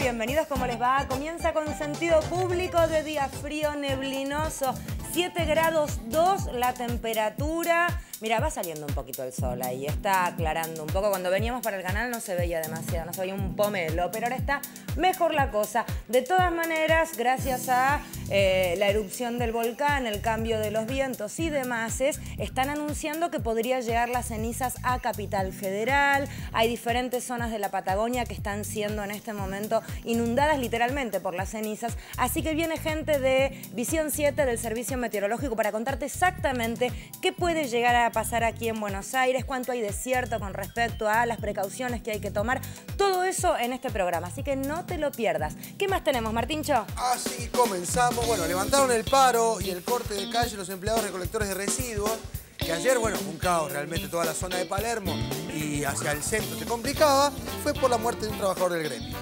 bienvenidos, ¿cómo les va? Comienza con sentido público de día frío, neblinoso, 7 grados 2 la temperatura. Mira, va saliendo un poquito el sol ahí, está aclarando un poco. Cuando veníamos para el canal no se veía demasiado, no se veía un pomelo, pero ahora está mejor la cosa. De todas maneras, gracias a la erupción del volcán, el cambio de los vientos y demás, están anunciando que podría llegar las cenizas a Capital Federal. Hay diferentes zonas de la Patagonia que están siendo en este momento inundadas literalmente por las cenizas. Así que viene gente de Visión 7 del Servicio Meteorológico para contarte exactamente qué puede llegar a pasar aquí en Buenos Aires, cuánto hay de cierto con respecto a las precauciones que hay que tomar, todo eso en este programa, así que no te lo pierdas. ¿Qué más tenemos, Martincho? Así comenzamos. Bueno, levantaron el paro y el corte de calle los empleados recolectores de residuos, que ayer, bueno, un caos realmente, toda la zona de Palermo y hacia el centro se complicaba, fue por la muerte de un trabajador del gremio.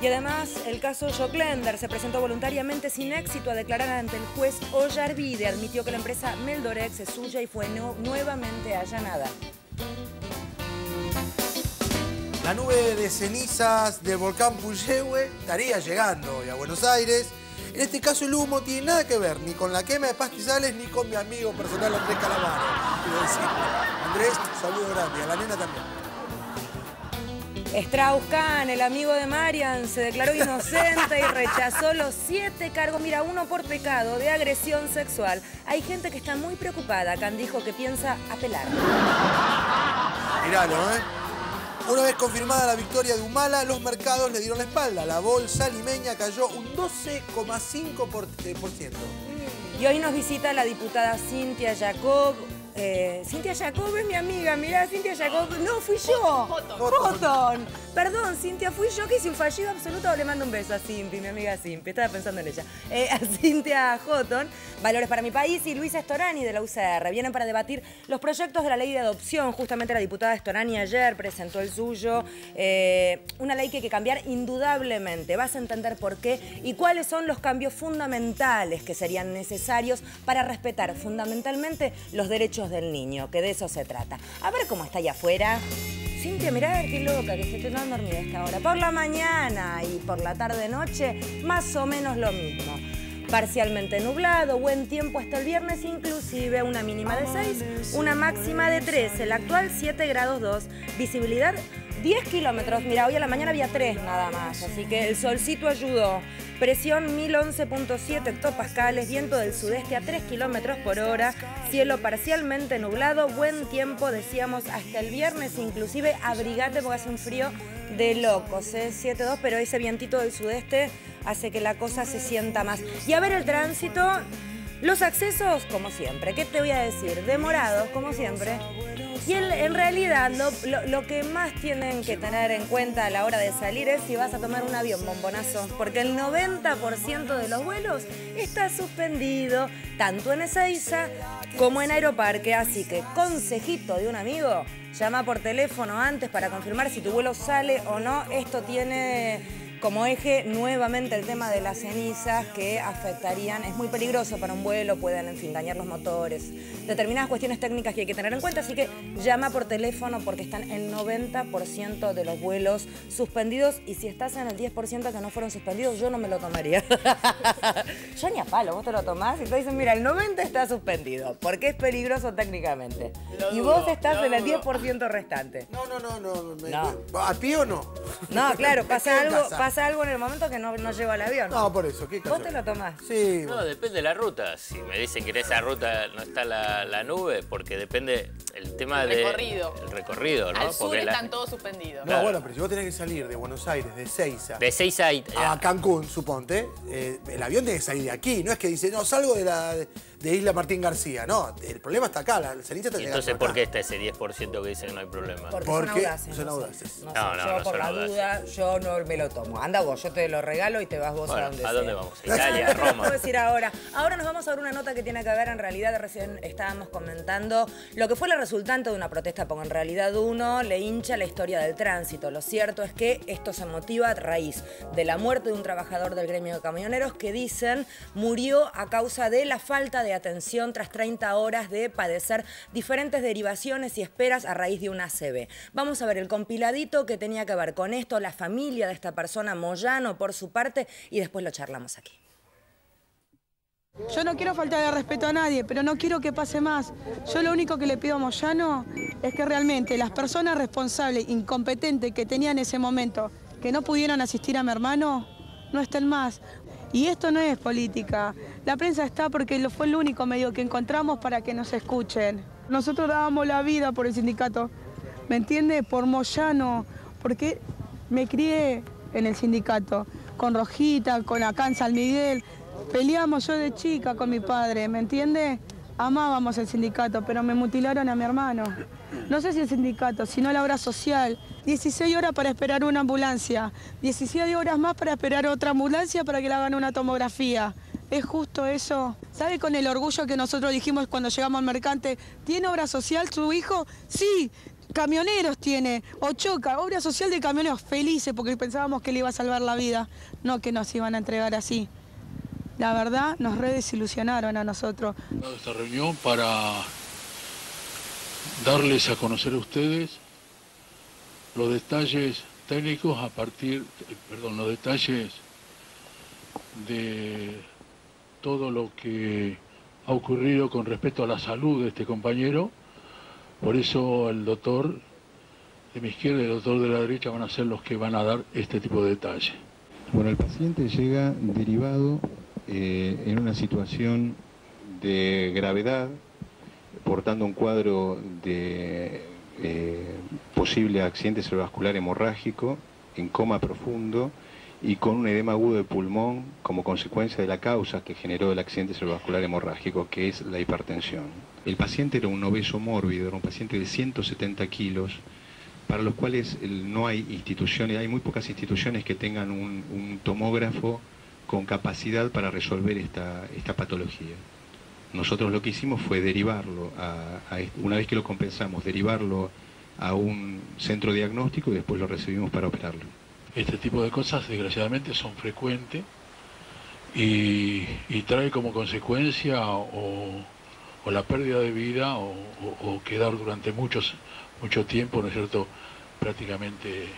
Y además, el caso Schoklender se presentó voluntariamente sin éxito a declarar ante el juez Oyarvide. Admitió que la empresa Meldorex es suya y fue nuevamente allanada. La nube de cenizas del volcán Puyehue estaría llegando hoy a Buenos Aires. En este caso, el humo tiene nada que ver ni con la quema de pastizales ni con mi amigo personal Andrés Calamaro. Andrés, saludo grande. A la nena también. Strauss-Kahn, el amigo de Marian, se declaró inocente y rechazó los 7 cargos. Mira, uno por pecado de agresión sexual. Hay gente que está muy preocupada. Can dijo que piensa apelar. Miralo, ¿eh? Una vez confirmada la victoria de Humala, los mercados le dieron la espalda. La bolsa limeña cayó un 12,5%. Y hoy nos visita la diputada Cintia Jacob. Cintia Jacob es mi amiga, mirá, Cintia Jacob, no, fui yo, Cotton, perdón, Cintia, fui yo que hice un fallido absoluto. Le mando un beso a Simpi, mi amiga Simpi, estaba pensando en ella. A Cintia Houghton, Valores para mi País, y Luisa Storani de la UCR. Vienen para debatir los proyectos de la ley de adopción. Justamente la diputada Storani ayer presentó el suyo. Una ley que hay que cambiar indudablemente. Vas a entender por qué y cuáles son los cambios fundamentales que serían necesarios para respetar fundamentalmente los derechos del niño, que de eso se trata. A ver cómo está allá afuera. Cintia, mirá, qué loca, que se te no dormida a esta hora. Por la mañana y por la tarde-noche, más o menos lo mismo. Parcialmente nublado, buen tiempo hasta el viernes, inclusive una mínima de 6, una máxima de 13. El actual 7 grados 2, visibilidad 10 kilómetros. Mira, hoy a la mañana había 3 nada más, así que el solcito ayudó. Presión 1011.7 hectopascales, viento del sudeste a 3 kilómetros por hora, cielo parcialmente nublado, buen tiempo, decíamos, hasta el viernes, inclusive abrigate porque hace un frío de locos, 7.2, pero ese vientito del sudeste hace que la cosa se sienta más. Y a ver el tránsito, los accesos, como siempre, ¿qué te voy a decir? Demorados, como siempre. Y en realidad lo que más tienen que tener en cuenta a la hora de salir es si vas a tomar un avión, bombonazo, porque el 90% de los vuelos está suspendido, tanto en Ezeiza como en Aeroparque. Así que, consejito de un amigo, llama por teléfono antes para confirmar si tu vuelo sale o no. Esto tiene como eje nuevamente el tema de las cenizas que afectarían, es muy peligroso para un vuelo, pueden, en fin, dañar los motores, determinadas cuestiones técnicas que hay que tener en cuenta, así que llama por teléfono porque están el 90% de los vuelos suspendidos y si estás en el 10% que no fueron suspendidos, yo no me lo tomaría. Yo ni a palo, vos te lo tomás y te dicen, mira, el 90% está suspendido porque es peligroso técnicamente. Lo y vos estás en el 10% restante. No. ¿A pie o no? No, claro, pasa algo. Pasa algo en el momento que no llego al avión. No, por eso. ¿Qué ¿Vos te lo tomás? Sí. No, depende de la ruta. Si me dicen que en esa ruta no está la nube, porque depende el tema del recorrido. El recorrido, ¿no? Al sur porque están todos suspendidos. No, claro. Bueno, pero si vos tenés que salir de Buenos Aires, de Ezeiza. De Ezeiza a Cancún, suponte. El avión tiene que salir de aquí. No es que dice, no, salgo de Isla Martín García. No, el problema está acá. La ceniza está llegando. Entonces, ¿por qué está ese 10% que dicen que no hay problema? Porque son audaces. No, yo por la duda, yo no me lo tomo. Anda vos, yo te lo regalo y te vas vos, bueno, ¿a dónde vamos? Italia, Roma. Puedo decir ahora. Ahora nos vamos a ver una nota que tiene que ver, en realidad, recién estábamos comentando lo que fue la resultante de una protesta, porque en realidad uno le hincha la historia del tránsito. Lo cierto es que esto se motiva a raíz de la muerte de un trabajador del gremio de camioneros que dicen murió a causa de la falta de atención tras 30 horas de padecer diferentes derivaciones y esperas a raíz de una ACV. Vamos a ver el compiladito que tenía que ver con esto, la familia de esta persona menciona Moyano por su parte y después lo charlamos aquí. Yo no quiero faltar de respeto a nadie, pero no quiero que pase más. Yo lo único que le pido a Moyano es que realmente las personas responsables, incompetentes que tenía en ese momento, que no pudieron asistir a mi hermano, no estén más. Y esto no es política. La prensa está porque fue el único medio que encontramos para que nos escuchen. Nosotros dábamos la vida por el sindicato, ¿me entiende? Por Moyano, porque me crié en el sindicato, con Rojita, con acá en San Miguel. Peleamos yo de chica con mi padre, ¿me entiende? Amábamos el sindicato, pero me mutilaron a mi hermano. No sé si el sindicato, sino la obra social. 16 horas para esperar una ambulancia, 17 horas más para esperar otra ambulancia para que le hagan una tomografía. ¿Es justo eso? ¿Sabe con el orgullo que nosotros dijimos cuando llegamos al Mercante? ¿Tiene obra social su hijo? Sí, camioneros tiene, o choca, obra social de camioneros, felices porque pensábamos que le iba a salvar la vida. No que nos iban a entregar así. La verdad, nos redesilusionaron a nosotros. Esta reunión para darles a conocer a ustedes los detalles técnicos a partir, perdón, los detalles de todo lo que ha ocurrido con respecto a la salud de este compañero. Por eso el doctor de mi izquierda y el doctor de la derecha van a ser los que van a dar este tipo de detalles. Bueno, el paciente llega derivado en una situación de gravedad, portando un cuadro de posible accidente cerebrovascular hemorrágico, en coma profundo y con un edema agudo de pulmón como consecuencia de la causa que generó el accidente cerebrovascular hemorrágico, que es la hipertensión. El paciente era un obeso mórbido, era un paciente de 170 kilos, para los cuales no hay instituciones, hay muy pocas instituciones que tengan un tomógrafo con capacidad para resolver esta patología. Nosotros lo que hicimos fue derivarlo, una vez que lo compensamos, derivarlo a un centro diagnóstico y después lo recibimos para operarlo. Este tipo de cosas, desgraciadamente, son frecuentes y trae como consecuencia o la pérdida de vida o quedar durante mucho tiempo, ¿no es cierto?, prácticamente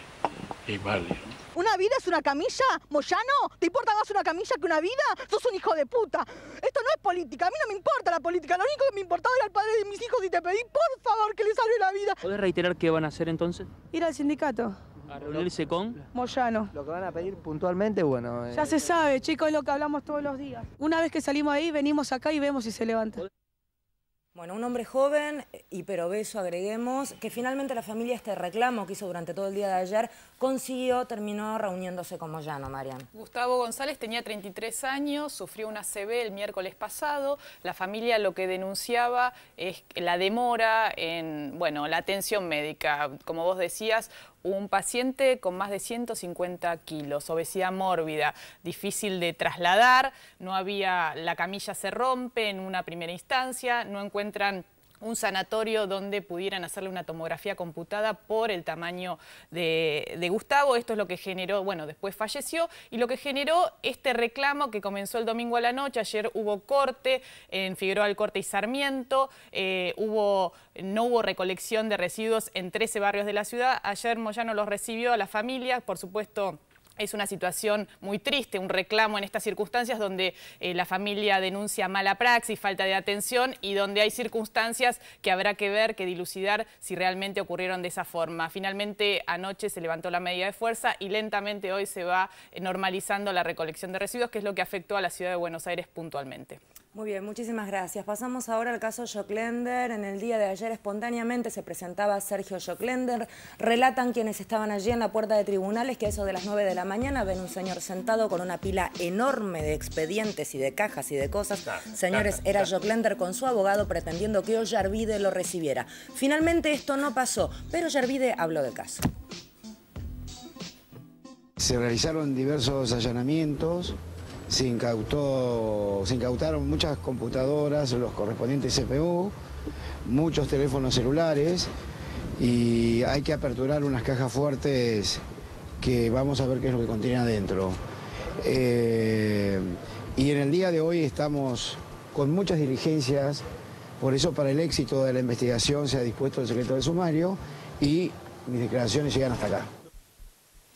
inválido, ¿no? ¿Una vida es una camilla, Moyano? ¿Te importa más una camilla que una vida? ¡Sos un hijo de puta! Esto no es política, a mí no me importa la política. Lo único que me importaba era el padre de mis hijos y te pedí, por favor, que le salve la vida. ¿Podés reiterar qué van a hacer entonces? Ir al sindicato. ¿A reunirse con? Moyano. Lo que van a pedir puntualmente, bueno... Ya se sabe, chicos, es lo que hablamos todos los días. Una vez que salimos ahí, venimos acá y vemos si se levanta. Bueno, un hombre joven, hiperobeso, agreguemos, que finalmente la familia, este reclamo que hizo durante todo el día de ayer, consiguió, terminó reuniéndose con Moyano, Marian. Gustavo González tenía 33 años, sufrió una ACV el miércoles pasado. La familia lo que denunciaba es la demora en, bueno, la atención médica. Como vos decías, un paciente con más de 150 kilos, obesidad mórbida, difícil de trasladar, no había, la camilla se rompe en una primera instancia, no encuentran un sanatorio donde pudieran hacerle una tomografía computada por el tamaño de Gustavo. Esto es lo que generó, bueno, después falleció, y lo que generó este reclamo que comenzó el domingo a la noche. Ayer hubo corte en Figueroa Alcorta y Sarmiento, no hubo recolección de residuos en 13 barrios de la ciudad. Ayer Moyano los recibió a las familias, por supuesto. Es una situación muy triste, un reclamo en estas circunstancias donde la familia denuncia mala praxis, falta de atención y donde hay circunstancias que habrá que ver, que dilucidar si realmente ocurrieron de esa forma. Finalmente anoche se levantó la medida de fuerza y lentamente hoy se va normalizando la recolección de residuos, que es lo que afectó a la ciudad de Buenos Aires puntualmente. Muy bien, muchísimas gracias. Pasamos ahora al caso Schoklender. En el día de ayer espontáneamente se presentaba Sergio Schoklender. Relatan quienes estaban allí en la puerta de tribunales que a eso de las 9 de la mañana ven un señor sentado con una pila enorme de expedientes y de cajas y de cosas. Señores, era Schoklender con su abogado pretendiendo que Oyarvide lo recibiera. Finalmente esto no pasó, pero Oyarvide habló del caso. Se realizaron diversos allanamientos. Se incautaron muchas computadoras, los correspondientes CPU, muchos teléfonos celulares, y hay que aperturar unas cajas fuertes que vamos a ver qué es lo que contiene adentro. Y en el día de hoy estamos con muchas diligencias, por eso para el éxito de la investigación se ha dispuesto el secreto del sumario y mis declaraciones llegan hasta acá.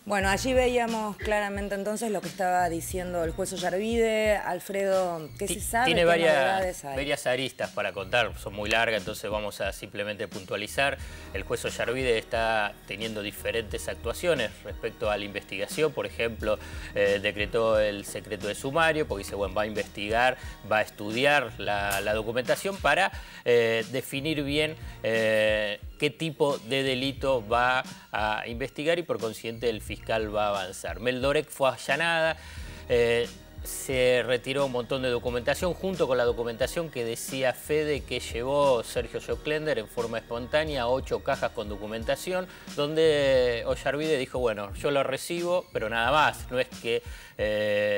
Bueno, allí veíamos claramente entonces lo que estaba diciendo el juez Oyarvide. Alfredo, ¿qué se sabe? Tiene varias aristas para contar, son muy largas, entonces vamos a simplemente puntualizar. El juez Oyarvide está teniendo diferentes actuaciones respecto a la investigación. Por ejemplo, decretó el secreto de sumario, porque dice, bueno, va a investigar, va a estudiar la documentación para definir bien qué tipo de delito va a investigar y por consiguiente el fiscal va a avanzar. Meldorex fue allanada, se retiró un montón de documentación junto con la documentación que decía Fede que llevó Sergio Schoklender en forma espontánea, 8 cajas con documentación, donde Oyarvide dijo, bueno, yo lo recibo, pero nada más. No es que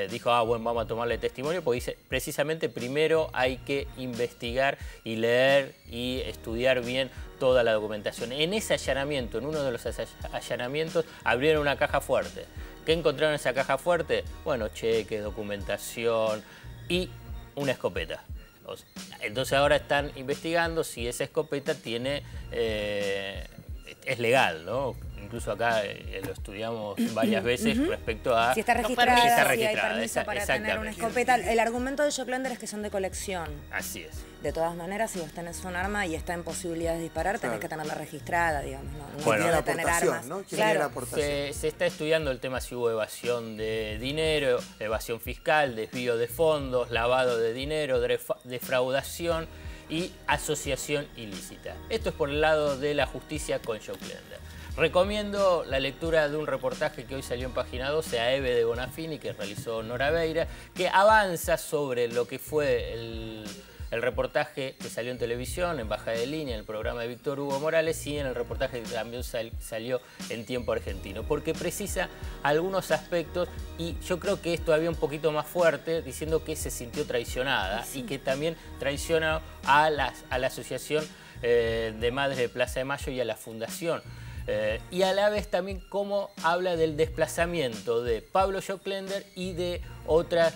dijo, ah, bueno, vamos a tomarle testimonio, porque dice, precisamente primero hay que investigar y leer y estudiar bien toda la documentación. En ese allanamiento, en uno de los allanamientos, abrieron una caja fuerte. ¿Qué encontraron en esa caja fuerte? Bueno, cheques, documentación y una escopeta. Entonces ahora están investigando si esa escopeta tiene es legal, ¿no? Incluso acá lo estudiamos varias veces respecto a... Si está registrada, si hay permiso para tener una escopeta. El argumento de Schoklender es que son de colección. Así es. De todas maneras, si vos tenés un arma y está en posibilidad de disparar, tenés que tenerla registrada, digamos. No, bueno, no tener armas. ¿No? Claro. Se está estudiando el tema si hubo evasión de dinero, evasión fiscal, desvío de fondos, lavado de dinero, defraudación y asociación ilícita. Esto es por el lado de la justicia con Schoklender. Recomiendo la lectura de un reportaje que hoy salió en Página 12 a Eve de Bonafini, que realizó Nora Beira, que avanza sobre lo que fue el reportaje que salió en televisión, en Baja de Línea, en el programa de Víctor Hugo Morales, y en el reportaje que también salió en Tiempo Argentino, porque precisa algunos aspectos, y yo creo que es todavía un poquito más fuerte, diciendo que se sintió traicionada, sí, y que también traiciona a la Asociación de Madres de Plaza de Mayo y a la Fundación. Y a la vez también cómo habla del desplazamiento de Pablo Schoklender y de otras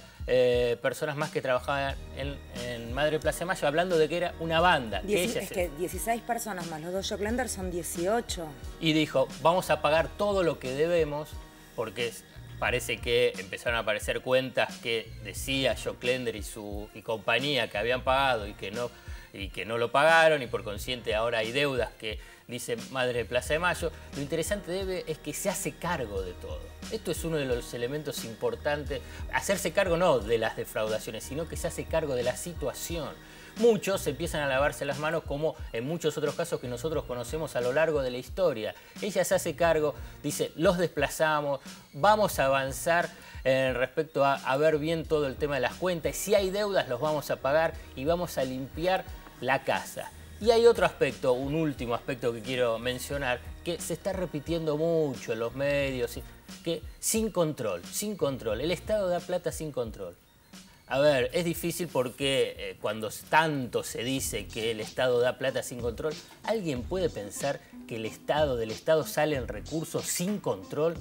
personas más que trabajaban en Madre Plaza de Mayo, hablando de que era una banda. Que 16 personas más los 2 Schoklender son 18. Y dijo, vamos a pagar todo lo que debemos, porque parece que empezaron a aparecer cuentas que decía Schoklender y compañía que habían pagado y que no lo pagaron, y por consiguiente ahora hay deudas que dice Madre de Plaza de Mayo. Lo interesante de Eve es que se hace cargo de todo. Esto es uno de los elementos importantes. Hacerse cargo no de las defraudaciones, sino que se hace cargo de la situación. Muchos empiezan a lavarse las manos, como en muchos otros casos que nosotros conocemos a lo largo de la historia. Ella se hace cargo, dice, los desplazamos, vamos a avanzar respecto a ver bien todo el tema de las cuentas. Si hay deudas, los vamos a pagar y vamos a limpiar la casa. Y hay otro aspecto, un último aspecto que quiero mencionar, que se está repitiendo mucho en los medios, que sin control, el Estado da plata sin control. A ver, es difícil porque cuando tanto se dice que el Estado da plata sin control, ¿alguien puede pensar que del Estado salen recursos sin control?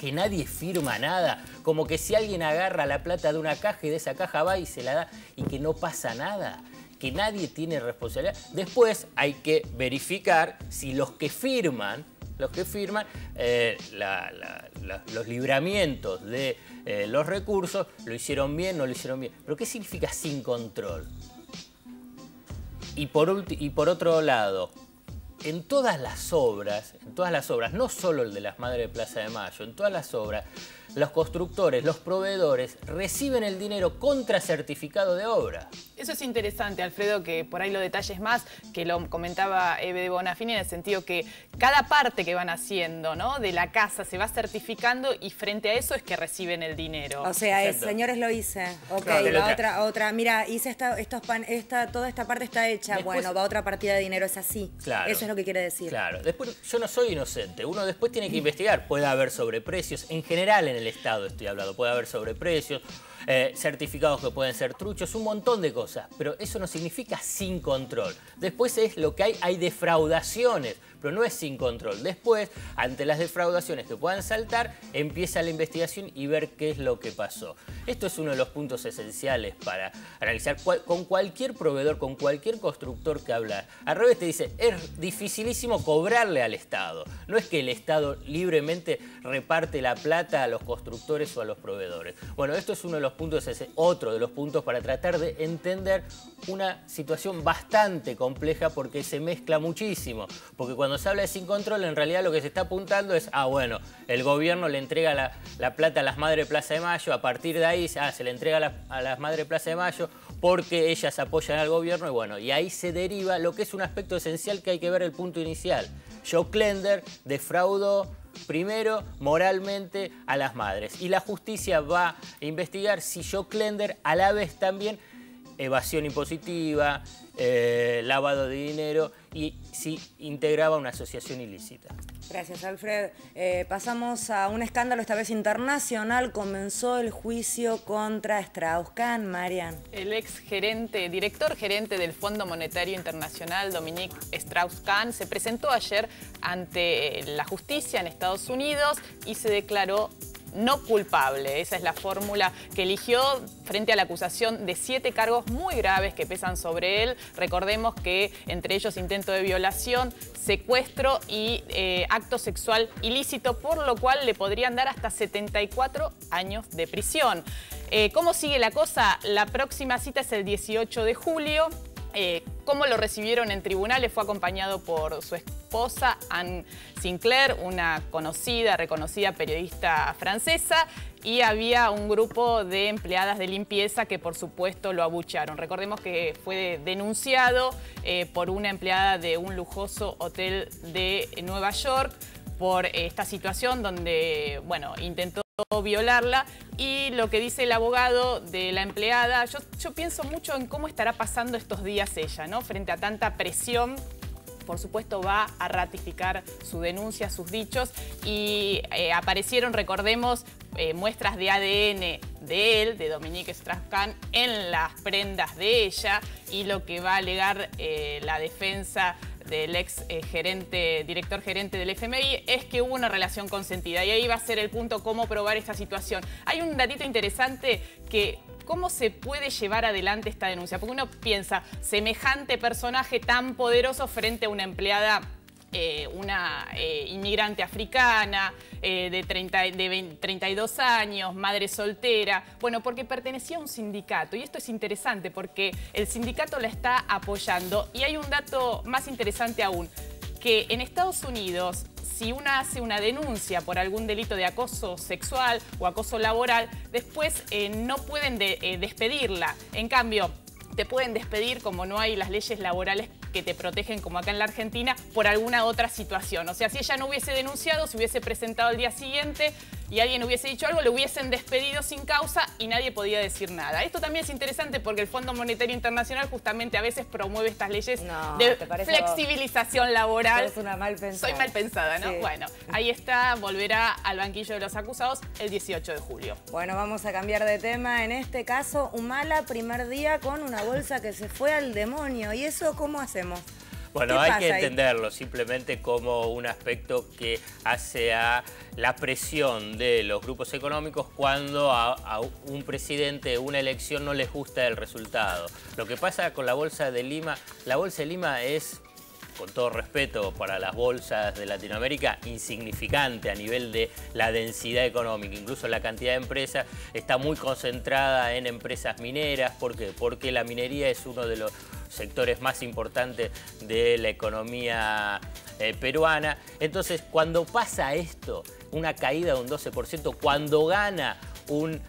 Que nadie firma nada, como que si alguien agarra la plata de una caja y de esa caja va y se la da y que no pasa nada. Que nadie tiene responsabilidad. Después hay que verificar si los que firman los libramientos de los recursos lo hicieron bien, no lo hicieron bien. Pero ¿qué significa sin control? Y por otro lado, en todas las obras, no solo el de las Madres de Plaza de Mayo, en todas las obras, los constructores, los proveedores, reciben el dinero contra certificado de obra. Eso es interesante, Alfredo, que por ahí lo detalles más, que lo comentaba Eve de Bonafini, en el sentido que cada parte que van haciendo, ¿no?, de la casa se va certificando y frente a eso es que reciben el dinero. O sea, es, señores, lo hice. Ok, no, la otra, mira, hice toda esta parte está hecha. Después, bueno, va otra partida de dinero, es así. Claro, eso es lo que quiere decir. Claro, después yo no soy inocente, uno después tiene que investigar. Puede haber sobreprecios, en general en el Estado estoy hablando, puede haber sobreprecios, certificados que pueden ser truchos, un montón de cosas, pero eso no significa sin control. Después es lo que hay defraudaciones. ejemplo, no es sin control. Después, ante las defraudaciones que puedan saltar, empieza la investigación y ver qué es lo que pasó. Esto es uno de los puntos esenciales para analizar con cualquier proveedor, con cualquier constructor que habla. Al revés te dice, es dificilísimo cobrarle al Estado. No es que el Estado libremente reparte la plata a los constructores o a los proveedores. Bueno, esto es uno de los puntos, otro de los puntos para tratar de entender una situación bastante compleja porque se mezcla muchísimo. Porque cuando se habla de sin control, en realidad lo que se está apuntando es, ah, bueno, el gobierno le entrega la plata a las Madres Plaza de Mayo, a partir de ahí se le entrega a las Madres Plaza de Mayo porque ellas apoyan al gobierno y bueno, y ahí se deriva lo que es un aspecto esencial que hay que ver el punto inicial. Schoklender defraudó primero moralmente a las madres y la justicia va a investigar si Schoklender a la vez también evasión impositiva, lavado de dinero y si integraba una asociación ilícita. Gracias, Alfred. Pasamos a un escándalo, esta vez internacional. Comenzó el juicio contra Strauss-Kahn, Marian. El director gerente del Fondo Monetario Internacional, Dominique Strauss-Kahn, se presentó ayer ante la justicia en Estados Unidos y se declaró no culpable. Esa es la fórmula que eligió frente a la acusación de 7 cargos muy graves que pesan sobre él. Recordemos que entre ellos intento de violación, secuestro y acto sexual ilícito, por lo cual le podrían dar hasta 74 años de prisión. ¿Cómo sigue la cosa? La próxima cita es el 18 de julio. Cómo lo recibieron en tribunales, fue acompañado por su esposa Anne Sinclair, una reconocida periodista francesa, y había un grupo de empleadas de limpieza que por supuesto lo abuchearon. Recordemos que fue denunciado por una empleada de un lujoso hotel de Nueva York por esta situación donde, bueno, intentó violarla, y lo que dice el abogado de la empleada, yo pienso mucho en cómo estará pasando estos días ella, ¿no? Frente a tanta presión, por supuesto va a ratificar su denuncia, sus dichos, y aparecieron, recordemos, muestras de ADN de él, de Dominique Strauss-Kahn, en las prendas de ella, y lo que va a alegar la defensa del ex director gerente del FMI es que hubo una relación consentida, y ahí va a ser el punto cómo probar esta situación. Hay un datito interesante que cómo se puede llevar adelante esta denuncia, porque uno piensa semejante personaje tan poderoso frente a una empleada, una inmigrante africana de 32 años, madre soltera, bueno, porque pertenecía a un sindicato, y esto es interesante porque el sindicato la está apoyando. Y hay un dato más interesante aún, que en Estados Unidos, si uno hace una denuncia por algún delito de acoso sexual o acoso laboral, después no pueden despedirla. En cambio, te pueden despedir, como no hay las leyes laborales que te protegen como acá en la Argentina, por alguna otra situación. O sea, si ella no hubiese denunciado, se hubiese presentado al día siguiente y alguien hubiese dicho algo, le hubiesen despedido sin causa y nadie podía decir nada. Esto también es interesante porque el Fondo Monetario Internacional justamente a veces promueve estas leyes de flexibilización laboral. Es una mal pensada. Soy mal pensada, ¿no? Sí. Bueno, ahí está, volverá al banquillo de los acusados el 18 de julio. Bueno, vamos a cambiar de tema. En este caso, Humala, primer día con una bolsa que se fue al demonio. ¿Y eso cómo hacemos? Bueno, hay que entenderlo simplemente como un aspecto que hace a la presión de los grupos económicos cuando a un presidente de una elección no les gusta el resultado. Lo que pasa con la Bolsa de Lima, la Bolsa de Lima es, con todo respeto para las bolsas de Latinoamérica, insignificante a nivel de la densidad económica. Incluso la cantidad de empresas está muy concentrada en empresas mineras. ¿Por qué? Porque la minería es uno de los sectores más importantes de la economía peruana. Entonces, cuando pasa esto, una caída de un 12%, cuando gana un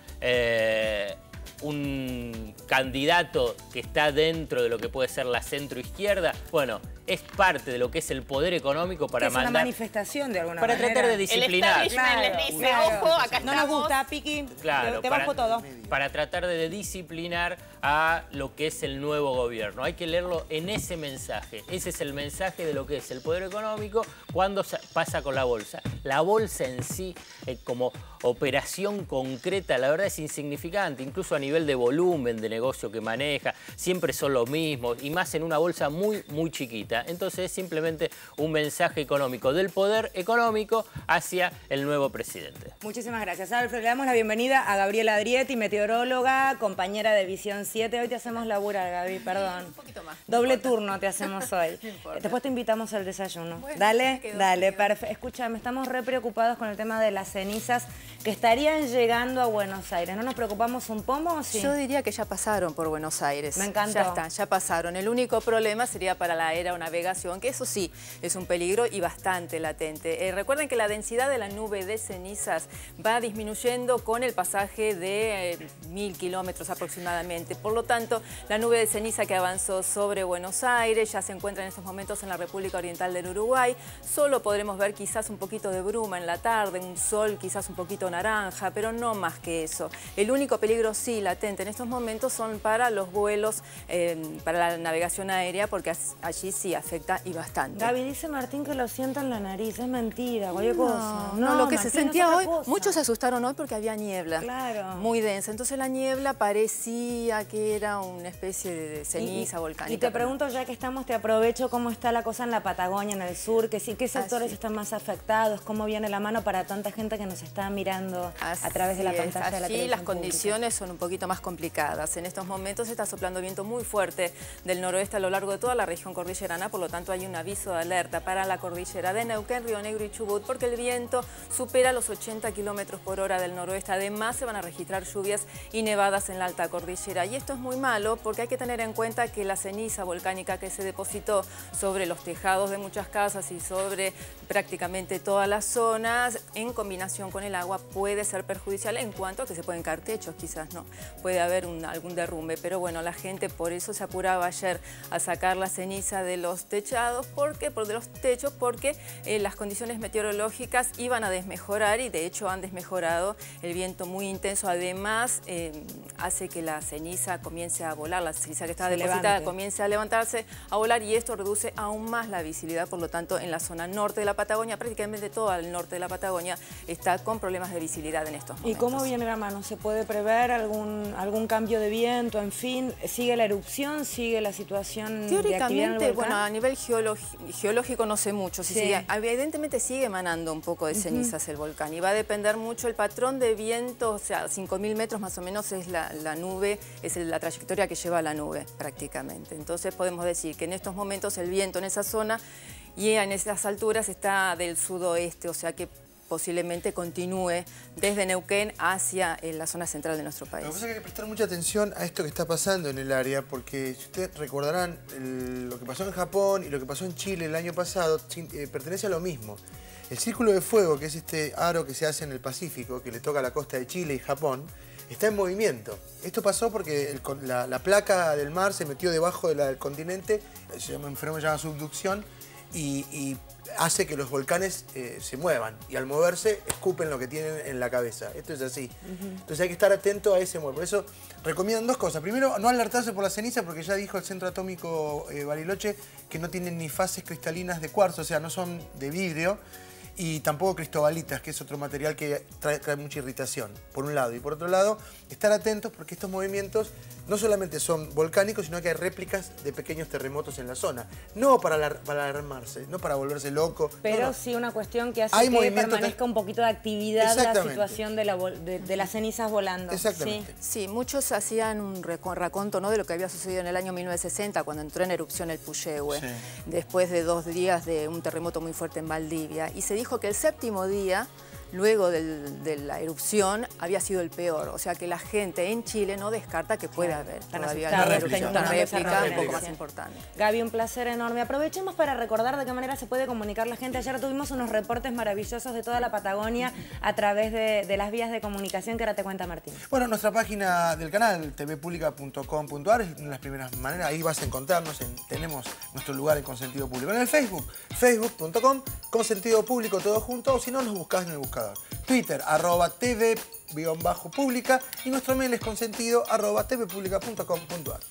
candidato que está dentro de lo que puede ser la centroizquierda, bueno, es parte de lo que es el poder económico para mandar. Es una manifestación de alguna manera. Para tratar de disciplinar. El establishment les dice, ojo, acá estamos. No nos gusta, Piqui, te bajo todo. Para tratar de disciplinar a lo que es el nuevo gobierno. Hay que leerlo en ese mensaje. Ese es el mensaje de lo que es el poder económico cuando pasa con la bolsa. La bolsa en sí, como operación concreta, la verdad es insignificante. Incluso a nivel de volumen de negocio que maneja, siempre son los mismos. Y más en una bolsa muy, muy chiquita. guita. Entonces es simplemente un mensaje económico del poder económico hacia el nuevo presidente. Muchísimas gracias, Alfred. Le damos la bienvenida a Gabriela Andrietti, meteoróloga, compañera de Visión 7. Hoy te hacemos laburar, Gaby, perdón. Un poquito más. Doble turno te hacemos hoy. Después te invitamos al desayuno. Bueno, dale, perfecto. Escúchame, estamos re preocupados con el tema de las cenizas que estarían llegando a Buenos Aires. ¿No nos preocupamos un pomo o sí? Yo diría que ya pasaron por Buenos Aires. Me encanta. Ya están, ya pasaron. El único problema sería para la aeronavegación, que eso sí, es un peligro y bastante latente. Recuerden que la densidad de la nube de cenizas va disminuyendo con el pasaje de 1000 kilómetros aproximadamente. Por lo tanto, la nube de ceniza que avanzó sobre Buenos Aires ya se encuentra en estos momentos en la República Oriental del Uruguay. Solo podremos ver quizás un poquito de bruma en la tarde, un sol quizás un poquito naranja, pero no más que eso. El único peligro sí latente en estos momentos son para los vuelos, para la navegación aérea, porque allí sí afecta y bastante. Gaby, dice Martín que lo sienta en la nariz, es mentira, cualquier cosa. No, lo que Martín se sentía no hoy, cosa. Muchos se asustaron hoy porque había niebla, claro, muy densa. Entonces la niebla parecía que era una especie de ceniza volcánica. Y te pregunto, ya que estamos, te aprovecho, cómo está la cosa en la Patagonia, en el sur, que sí, qué sectores están más afectados, cómo viene la mano para tanta gente que nos está mirando a través de la pantalla de la televisión. Allí las condiciones son un poquito más complicadas. En estos momentos está soplando viento muy fuerte del noroeste a lo largo de toda la región cordillerana, por lo tanto hay un aviso de alerta para la cordillera de Neuquén, Río Negro y Chubut, porque el viento supera los 80 km/h del noroeste. Además se van a registrar lluvias y nevadas en la alta cordillera. Y esto es muy malo porque hay que tener en cuenta que la ceniza volcánica que se depositó sobre los tejados de muchas casas y sobre prácticamente todas las zonas, en combinación con el agua, puede ser perjudicial en cuanto a que se pueden caer techos, quizás, ¿no? Puede haber algún derrumbe, pero bueno, la gente por eso se apuraba ayer a sacar la ceniza de los techados, porque las condiciones meteorológicas iban a desmejorar y de hecho han desmejorado. El viento muy intenso además hace que la ceniza comience a volar, la ceniza que está depositada comience a levantarse, a volar, y esto reduce aún más la visibilidad. Por lo tanto, en la zona norte de la Patagonia, prácticamente todo el norte de la Patagonia está con problemas de visibilidad en estos momentos. ¿Y cómo viene la mano? ¿Se puede prever algún cambio de viento? En fin, ¿sigue la erupción? ¿Sigue la situación de actividad en el volcán? Bueno, a nivel geológico no sé mucho. Sí. Sigue, evidentemente sigue emanando un poco de cenizas el volcán, y va a depender mucho el patrón de viento. O sea, 5.000 metros más o menos es la nube, es la trayectoria que lleva la nube prácticamente. Entonces podemos decir que en estos momentos el viento en esa zona y en esas alturas está del sudoeste, o sea que posiblemente continúe desde Neuquén hacia la zona central de nuestro país. Lo que pasa es que hay que prestar mucha atención a esto que está pasando en el área, porque si ustedes recordarán, lo que pasó en Japón y lo que pasó en Chile el año pasado pertenece a lo mismo. El Círculo de Fuego, que es este aro que se hace en el Pacífico, que le toca la costa de Chile y Japón, está en movimiento. Esto pasó porque la placa del mar se metió debajo del continente, un fenómeno llamado subducción, y hace que los volcanes se muevan, y al moverse escupen lo que tienen en la cabeza. Esto es así. Entonces hay que estar atento a ese muevo. Por eso recomiendan dos cosas. Primero, no alertarse por la ceniza, porque ya dijo el Centro Atómico Bariloche que no tienen ni fases cristalinas de cuarzo, o sea, no son de vidrio, y tampoco cristobalitas, que es otro material que trae mucha irritación, por un lado. Y por otro lado, estar atentos, porque estos movimientos no solamente son volcánicos, sino que hay réplicas de pequeños terremotos en la zona. No para alarmarse, no para volverse loco. Pero no, no, sí, una cuestión que hace que permanezca un poquito de actividad la situación de las cenizas volando. Exactamente. Sí, sí, muchos hacían un raconto, ¿no?, de lo que había sucedido en el año 1960, cuando entró en erupción el Puyehue, sí, después de 2 días de un terremoto muy fuerte en Valdivia. Y se dijo que el 7.º día, luego de la erupción, había sido el peor. O sea que la gente en Chile no descarta que pueda haber todavía una réplica un poco más importante. Gaby, un placer enorme. Aprovechemos para recordar de qué manera se puede comunicar la gente. Ayer tuvimos unos reportes maravillosos de toda la Patagonia a través de las vías de comunicación que ahora te cuenta Martín. Bueno, nuestra página del canal, tvpublica.com.ar, es una de las primeras maneras. Ahí vas a encontrarnos. Tenemos nuestro lugar en Consentido Público. En el Facebook, facebook.com/consentido público, todo junto, o si no, nos buscás en el buscador. Twitter, @tv_publica, y nuestro mail es consentido@tvpublica.com.ar.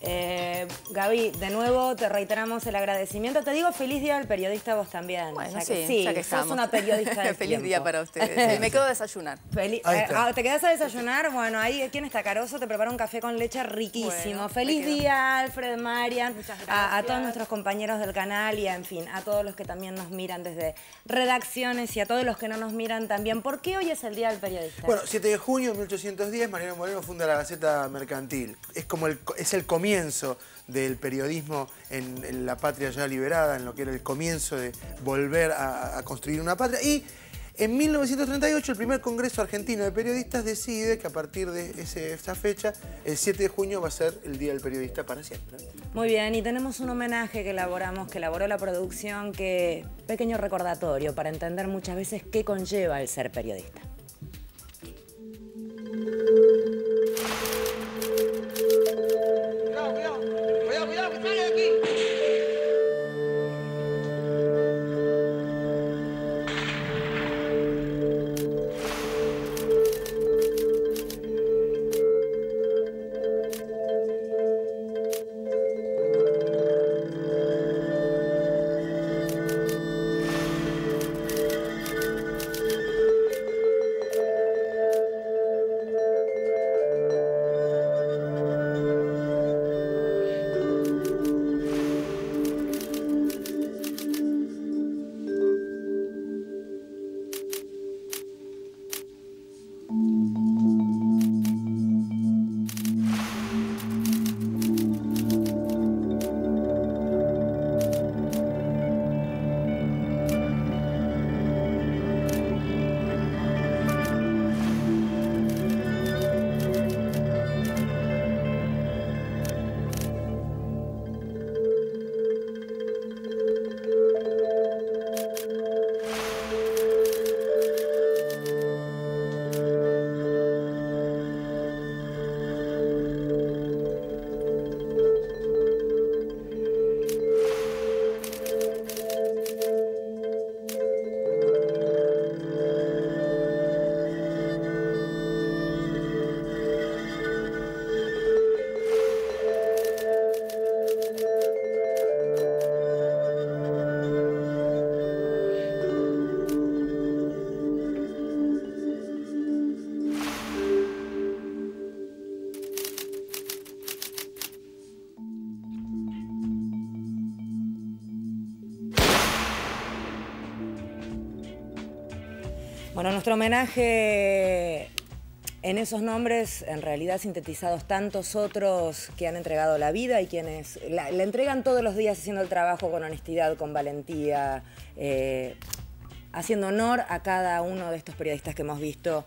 Gaby, de nuevo te reiteramos el agradecimiento. Te digo feliz día al periodista vos también. Bueno, ya que, sí, ya que estamos. Sos una periodista del feliz tiempo. Día para ustedes. Me quedo a desayunar. ¿Te quedás a desayunar? Bueno, ahí quien está Caroso te prepara un café con leche riquísimo. Bueno, feliz día, Alfred, Marian, a todos nuestros compañeros del canal y, en fin, a todos los que también nos miran desde redacciones y a todos los que no nos miran también. ¿Por qué hoy es el Día del Periodista? Bueno, 7 de junio de 1810, Mariano Moreno funda la Gaceta Mercantil. Es como el comienzo del periodismo en la patria ya liberada, en lo que era el comienzo de volver a construir una patria. Y en 1938 el primer Congreso Argentino de Periodistas decide que a partir de esa fecha, el 7 de junio va a ser el Día del Periodista para siempre. Muy bien, y tenemos un homenaje que elaboramos, que elaboró la producción, que pequeño recordatorio para entender muchas veces qué conlleva el ser periodista. Bueno, nuestro homenaje en esos nombres, en realidad sintetizados tantos otros que han entregado la vida y quienes la entregan todos los días haciendo el trabajo con honestidad, con valentía, haciendo honor a cada uno de estos periodistas que hemos visto.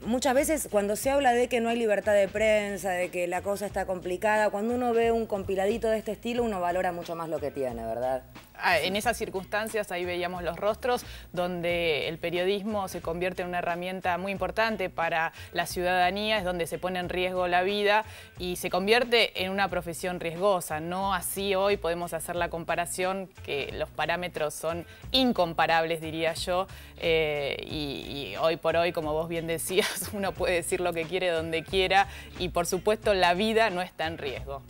Muchas veces cuando se habla de que no hay libertad de prensa, de que la cosa está complicada, cuando uno ve un compiladito de este estilo, uno valora mucho más lo que tiene, ¿verdad? Ah, en esas circunstancias ahí veíamos los rostros donde el periodismo se convierte en una herramienta muy importante para la ciudadanía, es donde se pone en riesgo la vida y se convierte en una profesión riesgosa. No así hoy podemos hacer la comparación, que los parámetros son incomparables, diría yo, y hoy por hoy, como vos bien decías, uno puede decir lo que quiere donde quiera y por supuesto la vida no está en riesgo.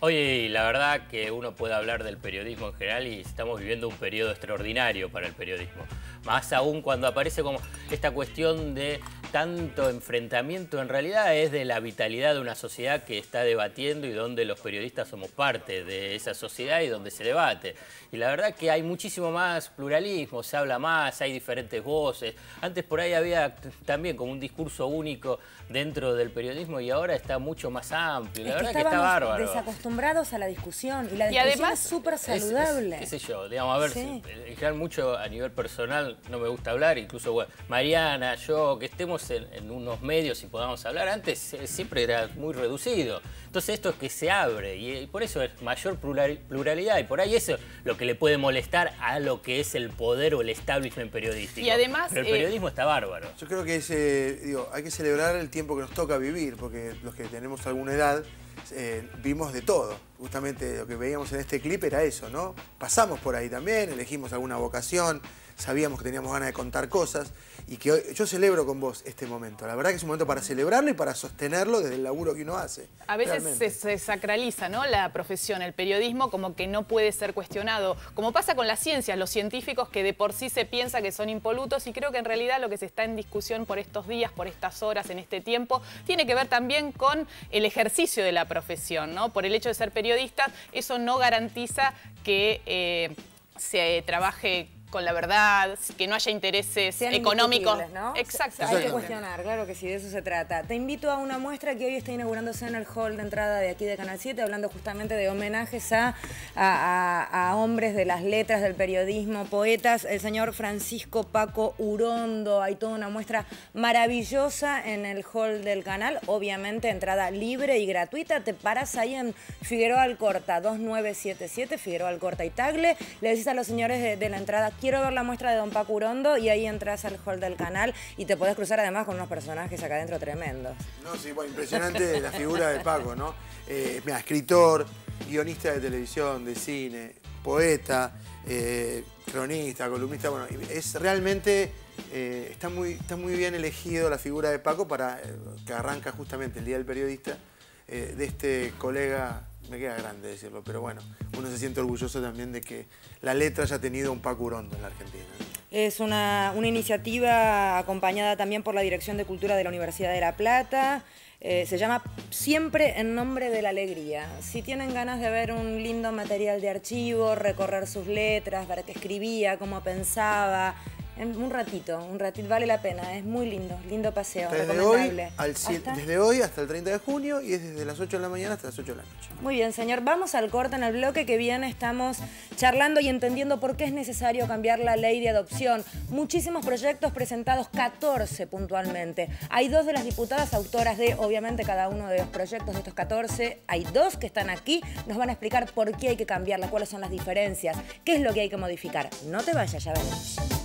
Hoy la verdad que uno puede hablar del periodismo en general y estamos viviendo un periodo extraordinario para el periodismo. Más aún cuando aparece como esta cuestión de tanto enfrentamiento, en realidad es de la vitalidad de una sociedad que está debatiendo y donde los periodistas somos parte de esa sociedad y donde se debate. Y la verdad que hay muchísimo más pluralismo, se habla más, hay diferentes voces. Antes por ahí había también como un discurso único dentro del periodismo y ahora está mucho más amplio. La verdad que está bárbaro. Acostumbrados a la discusión y la discusión además, es súper saludable. Qué sé yo, digamos, a ver, sí. Mucho a nivel personal no me gusta hablar, incluso bueno, Mariana, yo, que estemos en unos medios y podamos hablar, antes siempre era muy reducido. Entonces esto es que se abre y por eso es mayor pluralidad y por ahí eso es lo que le puede molestar a lo que es el poder o el establishment periodístico. Y además, pero el periodismo está bárbaro. Yo creo que es, digo, hay que celebrar el tiempo que nos toca vivir, porque los que tenemos alguna edad vimos de todo. Justamente lo que veíamos en este clip era eso, ¿no? Pasamos por ahí también, elegimos alguna vocación, sabíamos que teníamos ganas de contar cosas y que hoy, yo celebro con vos este momento. La verdad que es un momento para celebrarlo y para sostenerlo desde el laburo que uno hace. A veces se sacraliza, ¿no?, la profesión, el periodismo, como que no puede ser cuestionado. Como pasa con las ciencias, los científicos que de por sí se piensa que son impolutos, y creo que en realidad lo que se está en discusión por estos días, por estas horas, en este tiempo, tiene que ver también con el ejercicio de la profesión, ¿no? Por el hecho de ser periodistas, eso no garantiza que se trabaje con la verdad, que no haya intereses económicos, ¿no? Exacto. Hay que cuestionar, claro que sí, de eso se trata. Te invito a una muestra que hoy está inaugurándose en el hall de entrada de aquí de Canal 7, hablando justamente de homenajes a hombres de las letras, del periodismo, poetas. El señor Francisco Paco Urondo. Hay toda una muestra maravillosa en el hall del canal. Obviamente, entrada libre y gratuita. Te paras ahí en Figueroa Alcorta, 2977, Figueroa Alcorta y Tagle. Le decís a los señores de la entrada: quiero ver la muestra de don Paco Urondo, y ahí entras al hall del canal y te podés cruzar además con unos personajes acá adentro tremendos. No, sí, bueno, impresionante la figura de Paco, ¿no? Mirá, escritor, guionista de televisión, de cine, poeta, cronista, columnista, bueno, es realmente... está muy bien elegido la figura de Paco para que arranca justamente el Día del Periodista de este colega. Me queda grande decirlo, pero bueno, uno se siente orgulloso también de que la letra haya tenido un Paco Urondo en la Argentina. Es una iniciativa acompañada también por la Dirección de Cultura de la Universidad de La Plata. Se llama Siempre en Nombre de la Alegría. Si tienen ganas de ver un lindo material de archivo, recorrer sus letras, ver qué escribía, cómo pensaba... Un ratito, vale la pena, es muy lindo, lindo paseo, recomendable. Desde hoy hasta el 30 de junio y es desde las 8 de la mañana hasta las 8 de la noche. Muy bien, señor, vamos al corte. En el bloque que viene estamos charlando y entendiendo por qué es necesario cambiar la ley de adopción. Muchísimos proyectos presentados, 14 puntualmente. Hay dos de las diputadas autoras de, obviamente, cada uno de los proyectos de estos 14. Hay dos que están aquí, nos van a explicar por qué hay que cambiarla, cuáles son las diferencias, qué es lo que hay que modificar. No te vayas, ya veremos.